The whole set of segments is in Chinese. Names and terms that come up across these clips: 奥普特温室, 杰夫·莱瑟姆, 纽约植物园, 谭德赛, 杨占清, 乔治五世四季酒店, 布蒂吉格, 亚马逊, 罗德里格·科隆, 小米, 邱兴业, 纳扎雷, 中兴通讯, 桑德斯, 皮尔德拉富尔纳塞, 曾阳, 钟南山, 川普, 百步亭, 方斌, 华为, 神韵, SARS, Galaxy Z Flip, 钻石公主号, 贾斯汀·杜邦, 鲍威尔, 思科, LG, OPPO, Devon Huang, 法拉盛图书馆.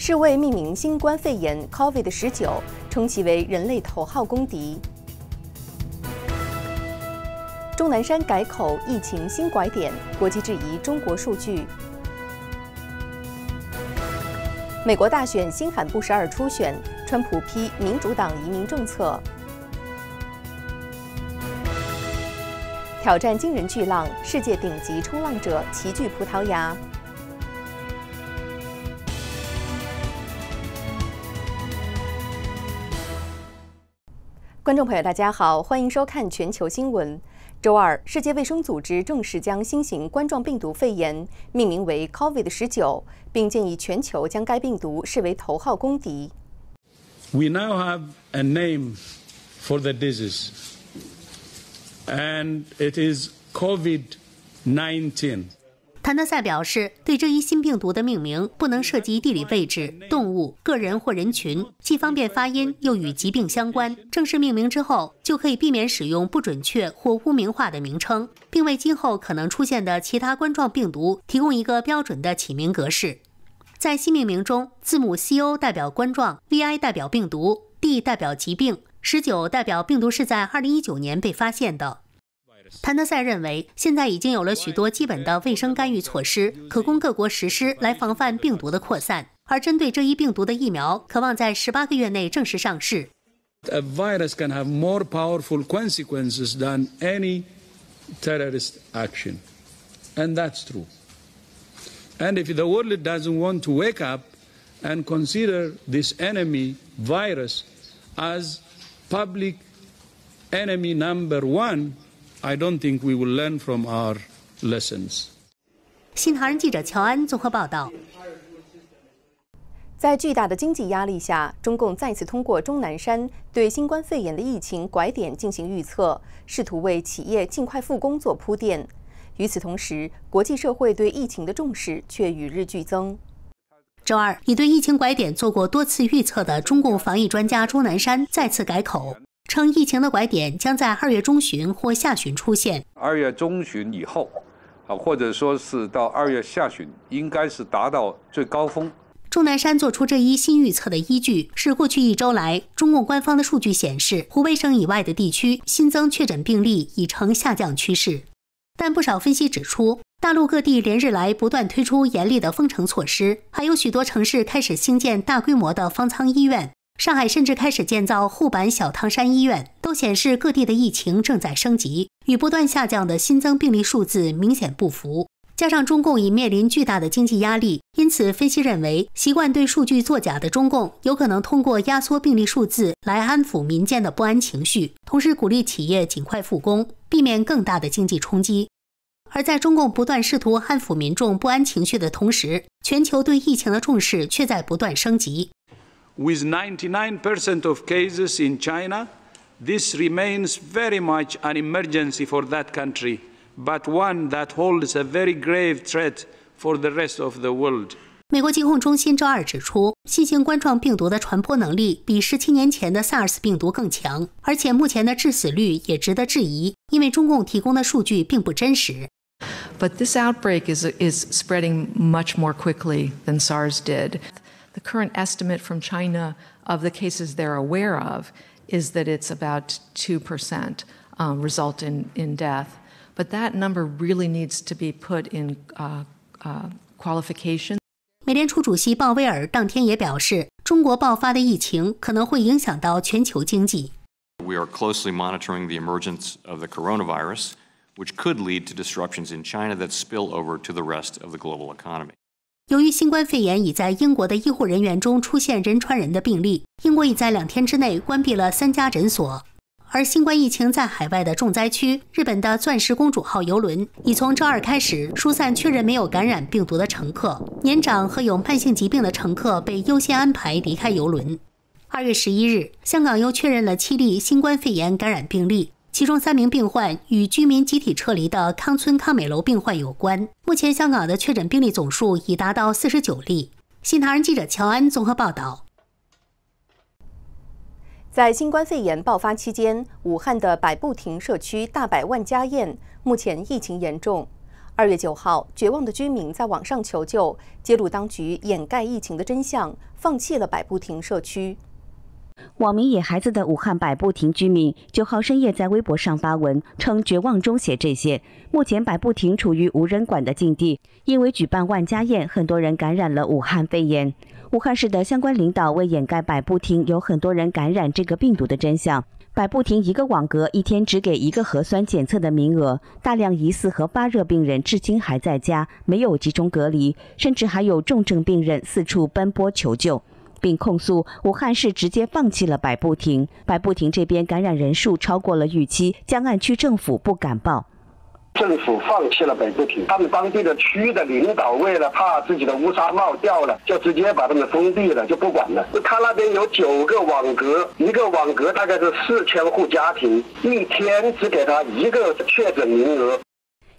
世卫命名新冠肺炎 COVID-19， 称其为人类头号公敌。钟南山改口疫情新拐点，国际质疑中国数据。美国大选新罕布什尔初选，川普批民主党移民政策。 挑战惊人巨浪，世界顶级冲浪者齐聚葡萄牙。观众朋友，大家好，欢迎收看全球新闻。周二，世界卫生组织正式将新型冠状病毒肺炎命名为 COVID-19， 并建议全球将该病毒视为头号公敌。We now have a name for the disease. And it is COVID-19. 谭德赛表示，对这一新病毒的命名不能涉及地理位置、动物、个人或人群，既方便发音，又与疾病相关。正式命名之后，就可以避免使用不准确或污名化的名称，并为今后可能出现的其他冠状病毒提供一个标准的起名格式。在新命名中，字母 CO 代表冠状 ，VI 代表病毒 ，D 代表疾病。 19代表病毒是在2019年被发现的。谭德赛认为，现在已经有了许多基本的卫生干预措施，可供各国实施来防范病毒的扩散。而针对这一病毒的疫苗，可望在18个月内正式上市。A virus can have more powerful consequences than any terrorist action, and that's true. And if the world doesn't want to wake up and consider this enemy virus as public enemy number one, I don't think we will learn from our lessons. 新唐人记者乔安综合报道。在巨大的经济压力下，中共再次通过钟南山对新冠肺炎的疫情拐点进行预测，试图为企业尽快复工做铺垫。与此同时，国际社会对疫情的重视却与日俱增。 周二，已对疫情拐点做过多次预测的中共防疫专家钟南山再次改口，称疫情的拐点将在2月中旬或下旬出现。2月中旬以后，或者说是到2月下旬，应该是达到最高峰。钟南山做出这一新预测的依据是，过去1周来，中共官方的数据显示，湖北省以外的地区新增确诊病例已呈下降趋势。但不少分析指出， 大陆各地连日来不断推出严厉的封城措施，还有许多城市开始兴建大规模的方舱医院，上海甚至开始建造沪版小汤山医院，都显示各地的疫情正在升级，与不断下降的新增病例数字明显不符。加上中共已面临巨大的经济压力，因此分析认为，习惯对数据作假的中共有可能通过压缩病例数字来安抚民间的不安情绪，同时鼓励企业尽快复工，避免更大的经济冲击。 而在中共不断试图安抚民众不安情绪的同时，全球对疫情的重视却在不断升级。With 99% of cases in China, this remains very much an emergency for that country, but one that holds a very grave threat for the rest of the world. 美国疾控中心周二指出，新型冠状病毒的传播能力比17年前的 SARS 病毒更强，而且目前的致死率也值得质疑，因为中共提供的数据并不真实。 But this outbreak is spreading much more quickly than SARS did. The current estimate from China of the cases they're aware of is that it's about 2% result in death. But that number really needs to be put in qualification. 美联储主席鲍威尔当天也表示，中国爆发的疫情可能会影响到全球经济。We are closely monitoring the emergence of the coronavirus, which could lead to disruptions in China that spill over to the rest of the global economy. 由于新冠肺炎已在英国的医护人员中出现人传人的病例，英国已在2天之内关闭了3家诊所。而新冠疫情在海外的重灾区，日本的“钻石公主号”游轮已从周二开始疏散确认没有感染病毒的乘客，年长和有慢性疾病的乘客被优先安排离开游轮。2月11日，香港又确认了7例新冠肺炎感染病例。 其中3名病患与居民集体撤离的康村康美楼病患有关。目前，香港的确诊病例总数已达到49例。新唐人记者乔安综合报道。在新冠肺炎爆发期间，武汉的百步亭社区大百万家宴目前疫情严重。2月9号，绝望的居民在网上求救，揭露当局掩盖疫情的真相，放弃了百步亭社区。 网名“野孩子”的武汉百步亭居民9号深夜在微博上发文称：“绝望中写这些。目前百步亭处于无人管的境地，因为举办万家宴，很多人感染了武汉肺炎。武汉市的相关领导为掩盖百步亭有很多人感染这个病毒的真相，百步亭一个网格一天只给一个核酸检测的名额，大量疑似和发热病人至今还在家，没有集中隔离，甚至还有重症病人四处奔波求救。” 并控诉武汉市直接放弃了百步亭，百步亭这边感染人数超过了预期，江岸区政府不敢报。政府放弃了百步亭，他们当地的区域的领导为了怕自己的乌纱帽掉了，就直接把他们封闭了，就不管了。他那边有9个网格，一个网格大概是4000户家庭，一天只给他一个确诊名额。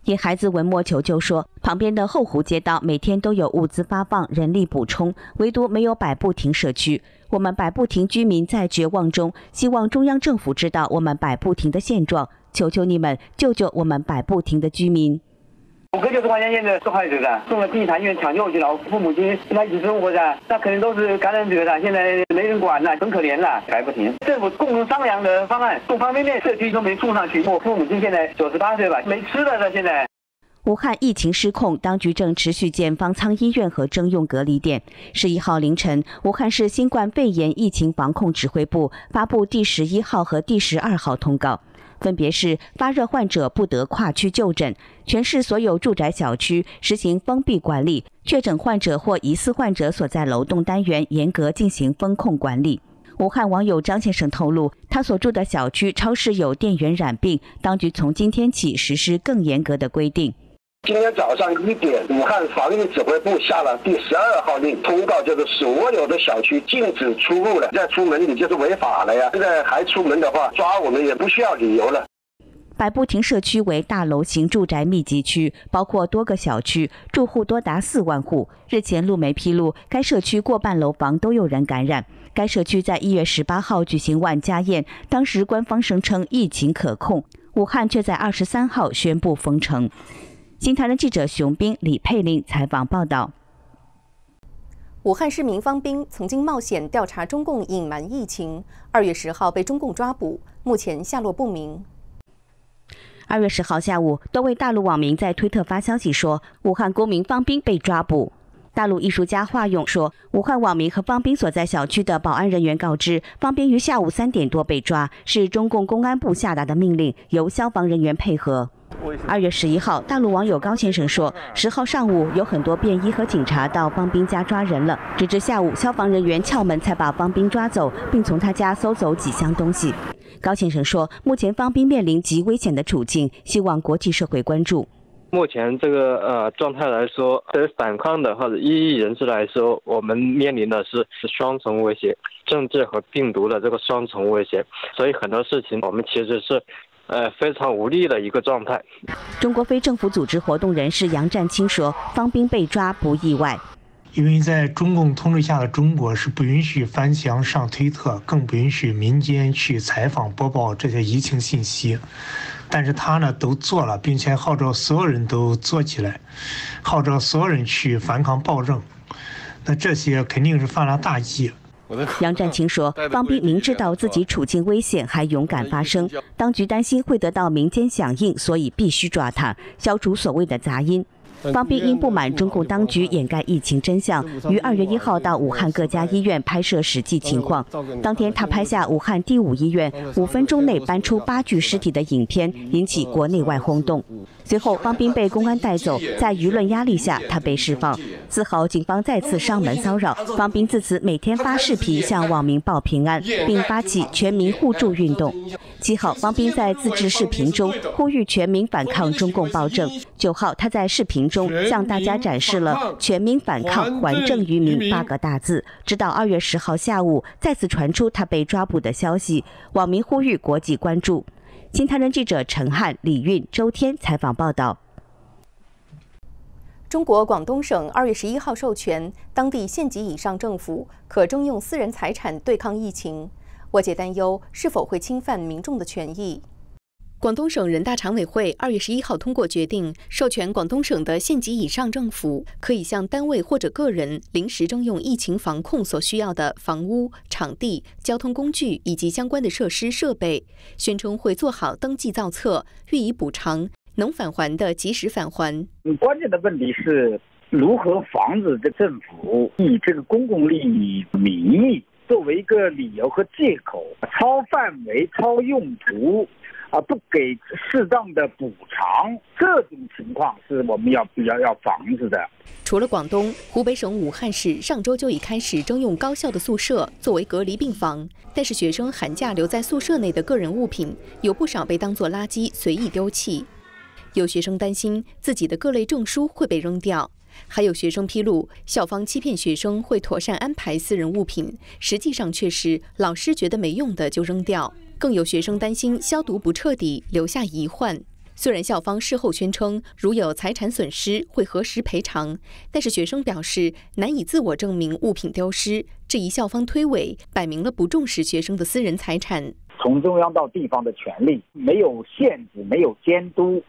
野孩子文末求救说，旁边的后湖街道每天都有物资发放、人力补充，唯独没有百步亭社区。我们百步亭居民在绝望中，希望中央政府知道我们百步亭的现状，求求你们救救我们百步亭的居民。 我哥就是万家宴的受害者噻，送了第一医院抢救去了，父母亲跟他一起生活噻，那肯定都是感染者噻，现在没人管了，很可怜了，百步亭。政府共同商量的方案，送方便面，社区都没送上去。我父母亲现在98岁吧，没吃的了现在。武汉疫情失控，当局正持续建方舱医院和征用隔离点。11号凌晨，武汉市新冠肺炎疫情防控指挥部发布第11号和第12号通告。 分别是发热患者不得跨区就诊，全市所有住宅小区实行封闭管理，确诊患者或疑似患者所在楼栋单元严格进行封控管理。武汉网友张先生透露，他所住的小区超市有店员染病，当局从今天起实施更严格的规定。 今天早上1点，武汉防疫指挥部下了第12号令，通告就是所有的小区禁止出入了。再出门你就是违法了呀！现在还出门的话，抓我们也不需要理由了。百步亭社区为大楼型住宅密集区，包括多个小区，住户多达4万户。日前，路媒披露，该社区过半楼房都有人感染。该社区在1月18号举行万家宴，当时官方声称疫情可控，武汉却在23号宣布封城。 新唐人记者熊斌、李佩玲采访报道：武汉市民方斌曾经冒险调查中共隐瞒疫情，2月10号被中共抓捕，目前下落不明。2月10号下午，多位大陆网民在推特发消息说，武汉公民方斌被抓捕。大陆艺术家华勇说，武汉网民和方斌所在小区的保安人员告知，方斌于下午3点多被抓，是中共公安部下达的命令，由消防人员配合。 2月11号，大陆网友高先生说，10号上午有很多便衣和警察到方斌家抓人了，直至下午消防人员撬门才把方斌抓走，并从他家搜走几箱东西。高先生说，目前方斌面临极危险的处境，希望国际社会关注。目前这个状态来说，对于反抗的或者异议人士来说，我们面临的是双重威胁，政治和病毒的这个双重威胁，所以很多事情我们其实是。 非常无力的一个状态。中国非政府组织活动人士杨占清说：“方斌被抓不意外，因为在中共统治下的中国是不允许翻墙上推特，更不允许民间去采访播报这些疫情信息。但是他呢都做了，并且号召所有人都做起来，号召所有人去反抗暴政。那这些肯定是犯了大忌。” 杨占清说：“方斌明知道自己处境危险，还勇敢发声。当局担心会得到民间响应，所以必须抓他，消除所谓的杂音。方斌因不满中共当局掩盖疫情真相，于2月1号到武汉各家医院拍摄实际情况。当天，他拍下武汉第5医院5分钟内搬出8具尸体的影片，引起国内外轰动。随后，方斌被公安带走，在舆论压力下，他被释放。” 4号，警方再次上门骚扰方斌，自此每天发视频向网民报平安，并发起全民互助运动。7号，方斌在自制视频中呼吁全民反抗中共暴政。9号，他在视频中向大家展示了“全民反抗还政于民”8个大字。直到2月10号下午，再次传出他被抓捕的消息，网民呼吁国际关注。新唐人记者陈汉、李韵、周天采访报道。 中国广东省2月11号授权当地县级以上政府可征用私人财产对抗疫情，外界担忧是否会侵犯民众的权益。广东省人大常委会2月11号通过决定，授权广东省的县级以上政府可以向单位或者个人临时征用疫情防控所需要的房屋、场地、交通工具以及相关的设施设备，宣称会做好登记造册，予以补偿，能返还的及时返还。关键的问题是如何防止政府以这个公共利益名义作为一个理由和借口，超范围、超用途。 不给适当的补偿，这种情况是我们比较要防止的。除了广东，湖北省武汉市上周就已开始征用高校的宿舍作为隔离病房，但是学生寒假留在宿舍内的个人物品，有不少被当作垃圾随意丢弃。有学生担心自己的各类证书会被扔掉，还有学生披露校方欺骗学生会妥善安排私人物品，实际上却是老师觉得没用的就扔掉。 更有学生担心消毒不彻底，留下遗患。虽然校方事后宣称如有财产损失会核实赔偿，但是学生表示难以自我证明物品丢失，质疑校方推诿，摆明了不重视学生的私人财产。从中央到地方的权力没有限制，没有监督，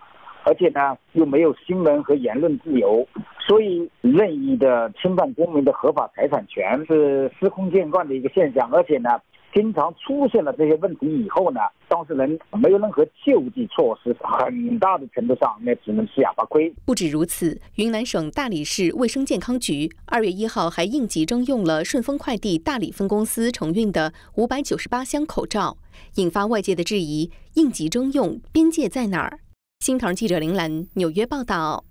而且呢又没有新闻和言论自由，所以任意的侵犯公民的合法财产权是司空见惯的一个现象，而且呢。 经常出现了这些问题以后呢，当事人没有任何救济措施，很大的程度上那只能吃哑巴亏。不止如此，云南省大理市卫生健康局2月1号还应急征用了顺丰快递大理分公司承运的598箱口罩，引发外界的质疑：应急征用边界在哪儿？新唐记者林兰纽约报道。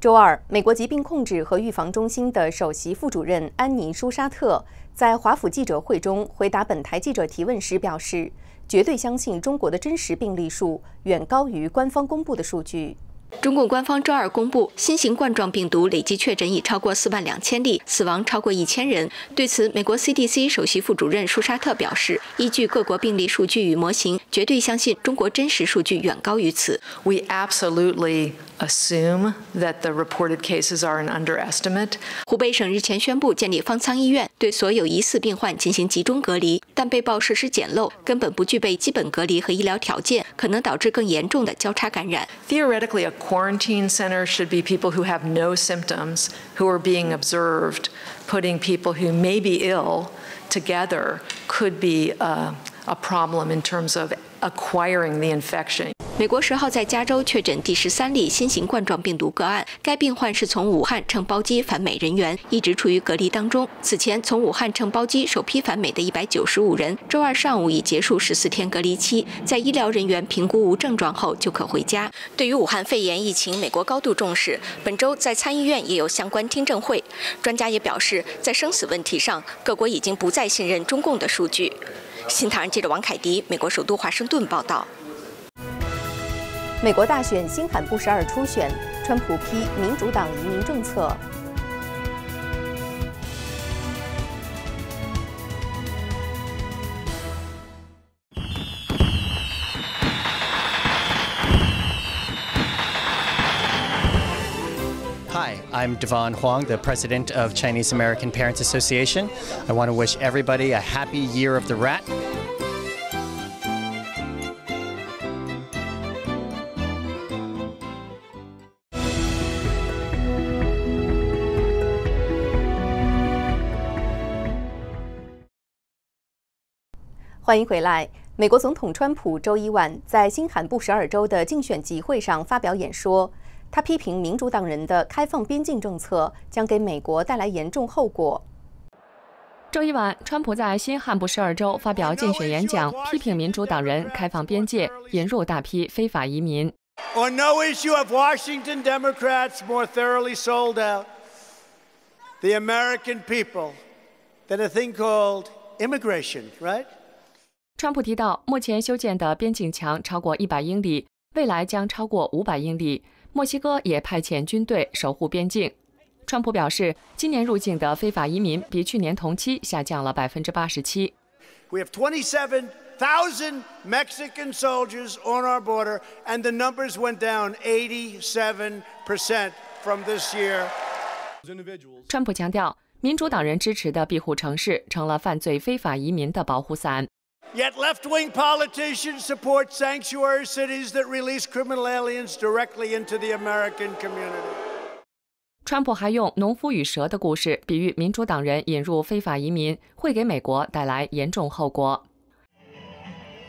周二，美国疾病控制和预防中心的首席副主任安妮·舒沙特在华府记者会中回答本台记者提问时表示，绝对相信中国的真实病例数远高于官方公布的数据。 中共官方周二公布，新型冠状病毒累计确诊已超过42000例，死亡超过1000人。对此，美国 CDC 首席副主任舒沙特表示，依据各国病例数据与模型，绝对相信中国真实数据远高于此。We absolutely assume that the reported cases are an underestimate。湖北省日前宣布建立方舱医院，对所有疑似病患进行集中隔离，但被曝实施简陋，根本不具备基本隔离和医疗条件，可能导致更严重的交叉感染。Theoretically, a quarantine center should be people who have no symptoms, who are being observed. Putting people who may be ill together could be a problem in terms of acquiring the infection. 美国10号在加州确诊第13例新型冠状病毒个案，该病患是从武汉乘包机返美人员，一直处于隔离当中。此前从武汉乘包机首批返美的195人，周二上午已结束14天隔离期，在医疗人员评估无症状后就可回家。对于武汉肺炎疫情，美国高度重视，本周在参议院也有相关听证会。专家也表示，在生死问题上，各国已经不再信任中共的数据。新唐人记者王凯迪，美国首都华盛顿报道。 美国大选新罕布什尔初选，川普批民主党移民政策。Hi, I'm Devon Huang, the president of Chinese American Parents Association. I want to wish everybody a happy year of the rat. 欢迎回来。美国总统川普周一晚在新罕布什尔州的竞选集会上发表演说，他批评民主党人的开放边境政策将给美国带来严重后果。周一晚，川普在新罕布什尔州发表竞选演讲，批评民主党人开放边界，引入大批非法移民。On no issue have Washington Democrats more thoroughly sold out the American people than a thing called immigration, right? 川普提到，目前修建的边境墙超过100英里，未来将超过500英里。墨西哥也派遣军队守护边境。川普表示，今年入境的非法移民比去年同期下降了87%。We have 27,000 Mexican soldiers on our border, and the numbers went down 87% from this year. 川普强调，民主党人支持的庇护城市成了犯罪非法移民的保护伞。Yet left-wing politicians support sanctuary cities that release criminal aliens directly into the American community. 川普还用农夫与蛇的故事比喻民主党人引入非法移民会给美国带来严重后果。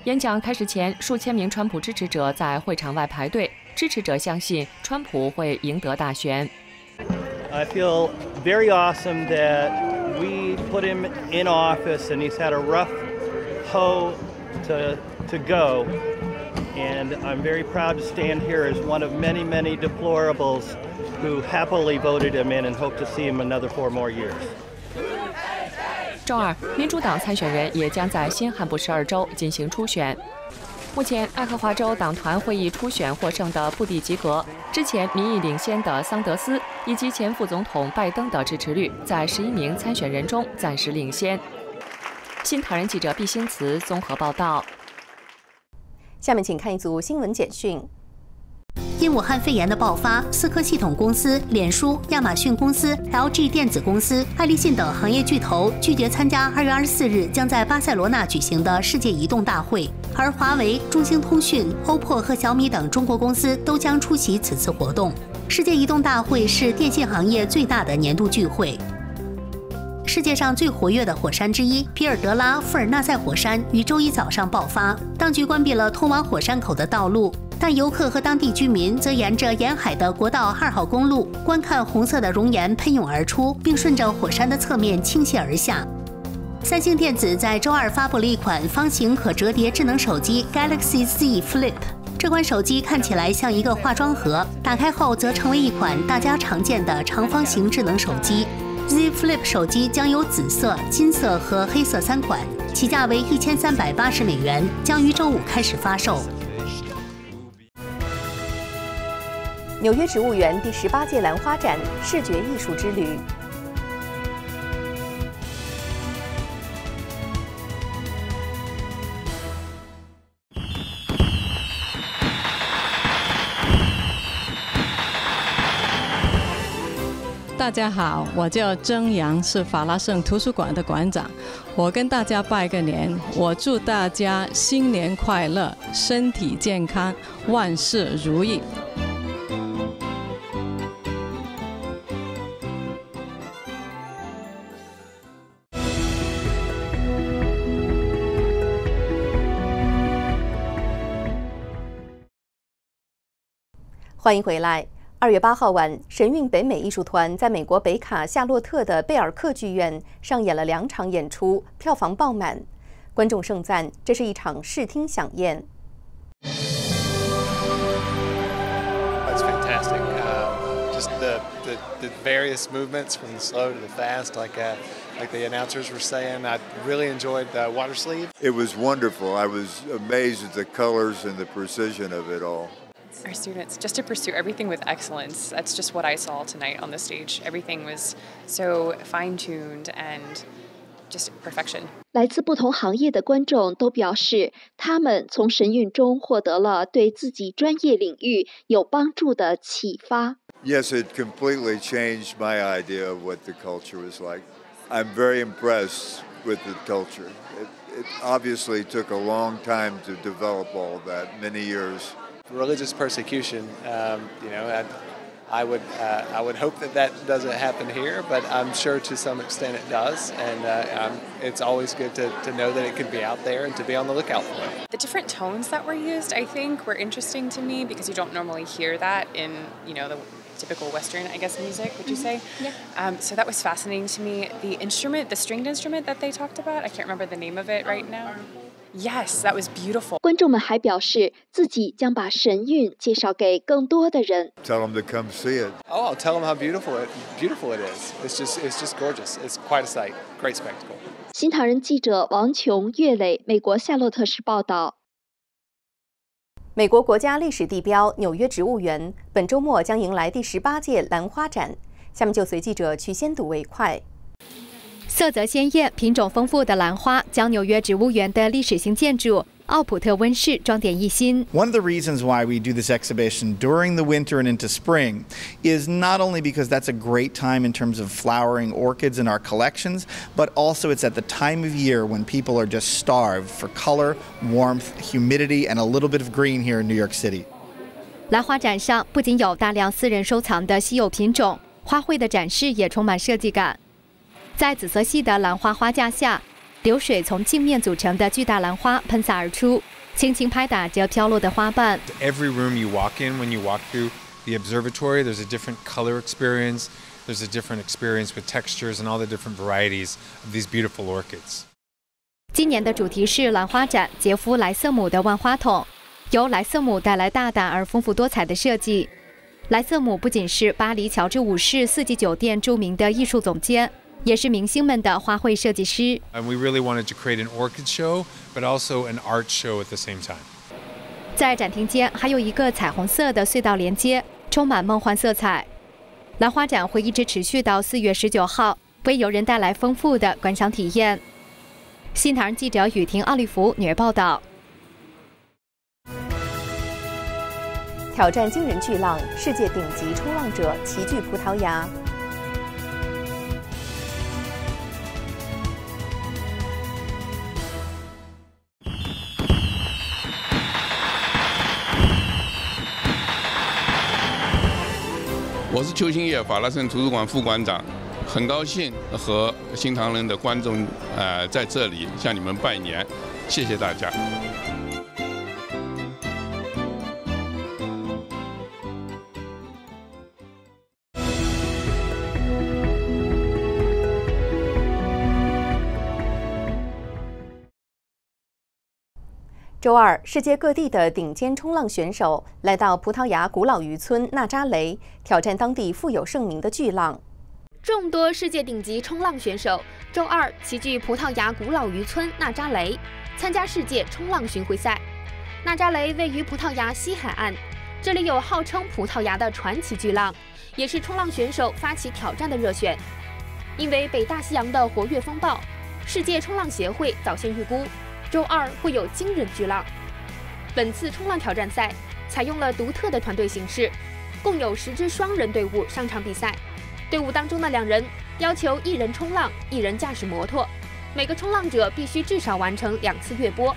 演讲开始前，数千名川普支持者在会场外排队。支持者相信川普会赢得大选。I feel very awesome that we put him in office, and he's had a rough hoe to go. And I'm very proud to stand here as one of many, many deplorables who happily voted him in and hope to see him another 4 more years. 周二，民主党参选人也将在新罕布什尔州进行初选。目前，爱荷华州党团会议初选获胜的布蒂吉格，之前民意领先的桑德斯以及前副总统拜登的支持率，在11名参选人中暂时领先。新唐人记者毕新慈综合报道。 下面请看一组新闻简讯。因武汉肺炎的爆发，思科系统公司、脸书、亚马逊公司、LG 电子公司、爱立信等行业巨头拒绝参加2月24日将在巴塞罗那举行的世界移动大会，而华为、中兴通讯、OPPO 和小米等中国公司都将出席此次活动。世界移动大会是电信行业最大的年度聚会。 世界上最活跃的火山之一皮尔德拉富尔纳塞火山于周一早上爆发，当局关闭了通往火山口的道路，但游客和当地居民则沿着沿海的国道2号公路观看红色的熔岩喷涌而出，并顺着火山的侧面倾泻而下。三星电子在周二发布了一款方形可折叠智能手机 Galaxy Z Flip。 这款手机看起来像一个化妆盒，打开后则成为一款大家常见的长方形智能手机。Z Flip 手机将有紫色、金色和黑色3款，起价为$1380，将于周五开始发售。纽约植物园第18届兰花展视觉艺术之旅。 大家好，我叫曾阳，是法拉盛图书馆的馆长。我跟大家拜个年，我祝大家新年快乐，身体健康，万事如意。欢迎回来。 2月8号晚，神韵北美艺术团在美国北卡夏洛特的贝尔克剧院上演了2场演出，票房爆满，观众盛赞这是一场视听飨宴。It's fantastic. Just the various movements from the slow to the fast, like the announcers were saying. I really enjoyed the water sleeve. It was wonderful. I was amazed at the colors and the precision of it all. Our students just to pursue everything with excellence. That's just what I saw tonight on the stage. Everything was so fine-tuned and just perfection. 来自不同行业的观众都表示，他们从神韵中获得了对自己专业领域有帮助的启发。Yes, it completely changed my idea of what the culture was like. I'm very impressed with the culture. It obviously took a long time to develop all that, many years. Religious persecution, you know, I would hope that doesn't happen here, but I'm sure to some extent it does, and it's always good to know that it could be out there and to be on the lookout for it. The different tones that were used, I think, were interesting to me because you don't normally hear that in, you know, the typical Western, I guess, music, would you say? Yeah. So that was fascinating to me. The instrument, the stringed instrument that they talked about, I can't remember the name of it right now. Yes, that was beautiful. 观众们还表示，自己将把神韵介绍给更多的人。Tell them to come see it. Oh, I'll tell them how beautiful it is. It's just gorgeous. It's quite a sight. Great spectacle. 新唐人记者王琼、岳磊，美国夏洛特市报道。美国国家历史地标纽约植物园本周末将迎来第18届兰花展。下面就随记者去先睹为快。 色泽鲜艳、品种丰富的兰花，将纽约植物园的历史性建筑奥普特温室装点一新。One of the reasons why we do this exhibition during the winter and into spring is not only because that's a great time in terms of flowering orchids in our collections, but also it's at the time of year when people are just starved for color, warmth, humidity, and a little bit of green here in New York City. 兰花展上不仅有大量私人收藏的稀有品种，花卉的展示也充满设计感。在紫色系的兰花花架下，流水从镜面组成的巨大兰花喷洒而出，轻轻拍打着飘落的花瓣。Every room you walk in, when you walk through the observatory, there's a different color experience, there's a different experience with textures and all the different varieties of these beautiful orchids. 今年的主题是兰花展杰夫·莱瑟姆的万花筒。 由莱瑟姆带来大胆而丰富多彩的设计。莱瑟姆不仅是巴黎乔治五世四季酒店著名的艺术总监，也是明星们的花卉设计师。We really wanted to create an orchid show, but also an art show at the same time. 在展厅间还有一个彩虹色的隧道连接，充满梦幻色彩。兰花展会一直持续到4月19号，为游人带来丰富的观赏体验。新唐人记者雨婷、奥利弗纽约报道。 挑战惊人巨浪，世界顶级冲浪者齐聚葡萄牙。我是邱兴业，法拉盛图书馆副馆长，很高兴和新唐人的观众在这里向你们拜年，谢谢大家。 周二，世界各地的顶尖冲浪选手来到葡萄牙古老渔村纳扎雷，挑战当地富有盛名的巨浪。众多世界顶级冲浪选手周二齐聚葡萄牙古老渔村纳扎雷，参加世界冲浪巡回赛。纳扎雷位于葡萄牙西海岸，这里有号称葡萄牙的传奇巨浪，也是冲浪选手发起挑战的热选。因为北大西洋的活跃风暴，世界冲浪协会早先预估。 周二会有惊人巨浪。本次冲浪挑战赛采用了独特的团队形式，共有10支双人队伍上场比赛。队伍当中的2人要求1人冲浪，1人驾驶摩托。每个冲浪者必须至少完成2次越波。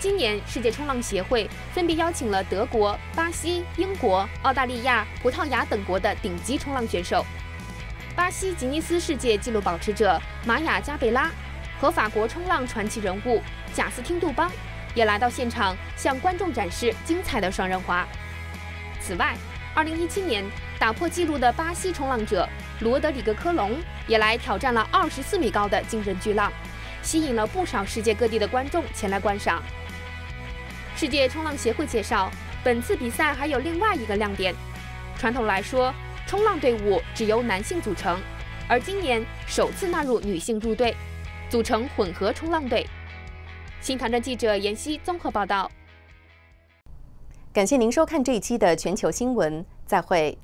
今年世界冲浪协会分别邀请了德国、巴西、英国、澳大利亚、葡萄牙等国的顶级冲浪选手。巴西吉尼斯世界纪录保持者玛雅加贝拉。 和法国冲浪传奇人物贾斯汀·杜邦也来到现场，向观众展示精彩的双人滑。此外，2017年打破纪录的巴西冲浪者罗德里格·科隆也来挑战了24米高的惊人巨浪，吸引了不少世界各地的观众前来观赏。世界冲浪协会介绍，本次比赛还有另外一个亮点：传统来说，冲浪队伍只由男性组成，而今年首次纳入女性入队。 组成混合冲浪队。新唐人记者妍希综合报道。感谢您收看这一期的全球新闻，再会。